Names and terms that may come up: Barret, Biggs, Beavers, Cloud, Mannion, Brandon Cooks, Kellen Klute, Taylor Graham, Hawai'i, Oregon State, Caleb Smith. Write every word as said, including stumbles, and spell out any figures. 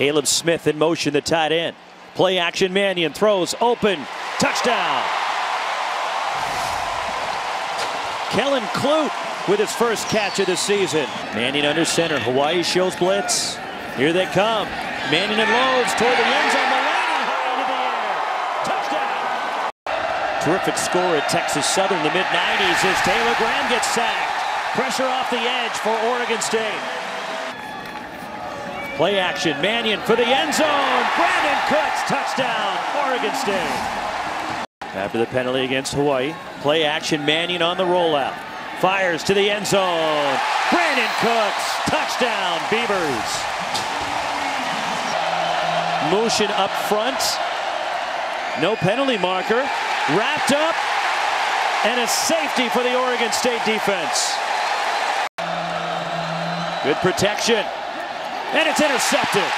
Caleb Smith in motion, the tight end. Play action, Mannion throws, open, touchdown. Kellen Klute with his first catch of the season. Mannion under center, Hawaii shows blitz. Here they come. Mannion and Lowe's toward the end zone, the landing high into the air. Touchdown. Terrific score at Texas Southern, the mid nineties, as Taylor Graham gets sacked. Pressure off the edge for Oregon State. Play action, Mannion for the end zone. Brandon Cooks, touchdown, Oregon State. After the penalty against Hawaii, play action, Mannion on the rollout. Fires to the end zone. Brandon Cooks, touchdown, Beavers. Motion up front. No penalty marker. Wrapped up. And a safety for the Oregon State defense. Good protection. And it's intercepted.